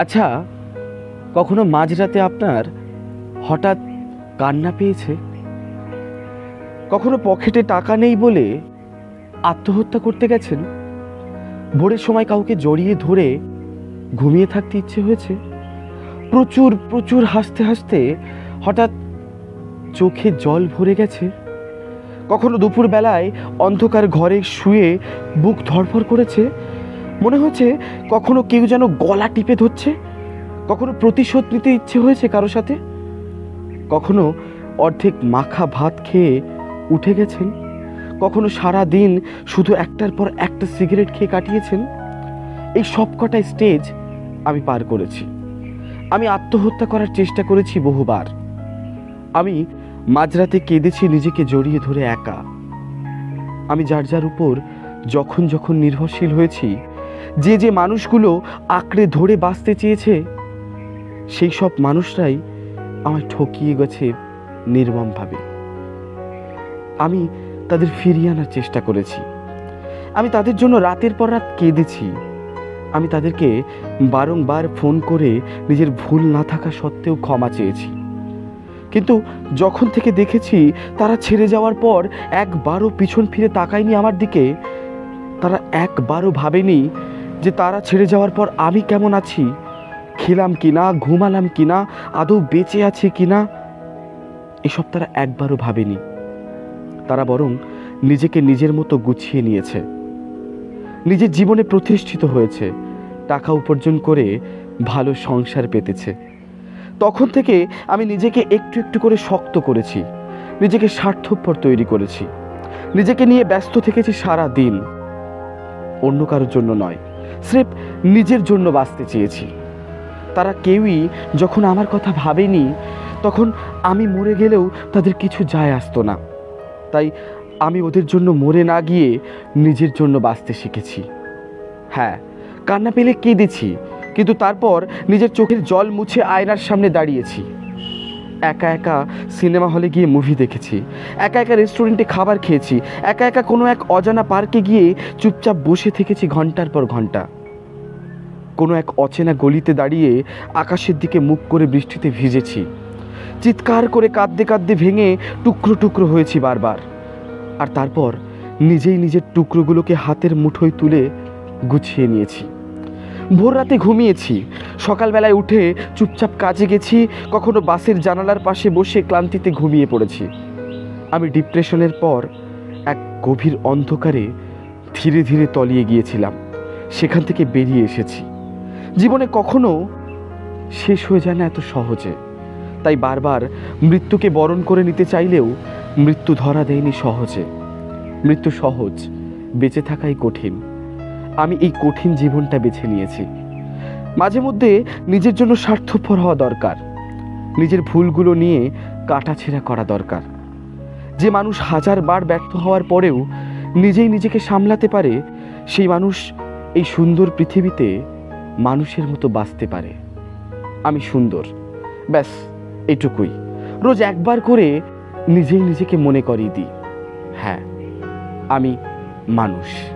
আচ্ছা, কখনো মাঝরাতে আপনার হঠাৎ কান্না পেয়েছে? কখনো পকেটে টাকা নেই বলে আত্মহত্যা করতে গেছেন? ভোরের সময় কাউকে জড়িয়ে ধরে ঘুমিয়ে থাকতে ইচ্ছে হয়েছে? প্রচুর প্রচুর হাসতে হাসতে হঠাৎ চোখে জল ভরে গেছে? কখনো দুপুর বেলায় অন্ধকার ঘরে শুয়ে বুক ধড়ফড় করেছে, মনে হচ্ছে কখনো কেউ যেন গলা টিপে ধরছে? কখনো প্রতিশোধ নিতে ইচ্ছে হয়েছে কারো সাথে? কখনো অর্ধেক মাখা ভাত খেয়ে উঠে গেছেন? কখনো সারা দিন শুধু একটার পর একটা সিগারেট খেয়ে কাটিয়েছেন? এই সব কটা স্টেজ আমি পার করেছি। আমি আত্মহত্যা করার চেষ্টা করেছি বহুবার। আমি মাঝরাতে কেঁদেছি নিজেকে জড়িয়ে ধরে একা। আমি যার যার উপর যখন যখন নির্ভরশীল হয়েছি, যে যে মানুষগুলো আঁকড়ে ধরে বাঁচতে চেয়েছে, সেই সব মানুষরাই আমায় ঠকিয়ে গেছে নির্মমভাবে। আমি তাদের ফিরিয়ে আনার চেষ্টা করেছি। আমি তাদের জন্য রাতের পর রাত কেঁদেছি। আমি তাদেরকে বারংবার ফোন করে নিজের ভুল না থাকা সত্ত্বেও ক্ষমা চেয়েছি। কিন্তু যখন থেকে দেখেছি তারা ছেড়ে যাওয়ার পর একবারও পিছন ফিরে তাকায়নি আমার দিকে। তারা একবারও ভাবেনি যে তারা ছেড়ে যাওয়ার পর আমি কেমন আছি, খেলাম কি না, ঘুমালাম কি না, আদৌ বেঁচে আছি কি না, এসব তারা একবারও ভাবেনি। তারা বরং নিজেকে নিজের মতো গুছিয়ে নিয়েছে, নিজের জীবনে প্রতিষ্ঠিত হয়েছে, টাকা উপার্জন করে ভালো সংসার পেতেছে। তখন থেকে আমি নিজেকে একটু একটু করে শক্ত করেছি, নিজেকে স্বার্থপর তৈরি করেছি, নিজেকে নিয়ে ব্যস্ত থেকেছি সারা দিন। অন্য কারোর জন্য নয়, স্রেফ নিজের জন্য বাঁচতে চেয়েছি। তারা কেউই যখন আমার কথা ভাবেনি, তখন আমি মরে গেলেও তাদের কিছু যায় আসতো না। তাই আমি ওদের জন্য মরে না গিয়ে নিজের জন্য বাঁচতে শিখেছি। হ্যাঁ, কান্না পেলে কেঁদেছি, কিন্তু তারপর নিজের চোখের জল মুছে আয়নার সামনে দাঁড়িয়েছি। একা একা সিনেমা হলে গিয়ে মুভি দেখেছি, একা একা রেস্টুরেন্টে খাবার খেয়েছি, একা একা কোনো এক অজানা পার্কে গিয়ে চুপচাপ বসে থেকেছি ঘন্টার পর ঘন্টা। কোনো এক অচেনা গলিতে দাঁড়িয়ে আকাশের দিকে মুখ করে বৃষ্টিতে ভিজেছি, চিৎকার করে কাঁদতে কাঁদতে ভেঙে টুকরো টুকরো হয়েছি বারবার। আর তারপর নিজেই নিজের টুকরোগুলোকে হাতের মুঠোয় তুলে গুছিয়ে নিয়েছি। ভোর রাতে ঘুমিয়েছি, সকালবেলায় উঠে চুপচাপ কাজে গেছি, কখনো বাসের জানালার পাশে বসে ক্লান্তিতে ঘুমিয়ে পড়েছি। আমি ডিপ্রেশনের পর এক গভীর অন্ধকারে ধীরে ধীরে তলিয়ে গিয়েছিলাম, সেখান থেকে বেরিয়ে এসেছি। জীবনে কখনো শেষ হয়ে যায় না এত সহজে, তাই বারবার মৃত্যুকে বরণ করে নিতে চাইলেও মৃত্যু ধরা দেয়নি সহজে। মৃত্যু সহজ, বেঁচে থাকাই কঠিন। আমি এই কঠিন জীবনটা বেছে নিয়েছি। মাঝে মধ্যে নিজের জন্য স্বার্থপর হওয়া দরকার, নিজের ভুলগুলো নিয়ে কাটাছেঁড়া করা দরকার। যে মানুষ হাজারবার ব্যর্থ হওয়ার পরেও নিজেই নিজেকে সামলাতে পারে, সেই মানুষ এই সুন্দর পৃথিবীতে মানুষের মতো বাঁচতে পারে। আমি সুন্দর, ব্যাস এটুকুই রোজ একবার করে নিজেই নিজেকে মনে করিয়ে দিই। হ্যাঁ, আমি মানুষ।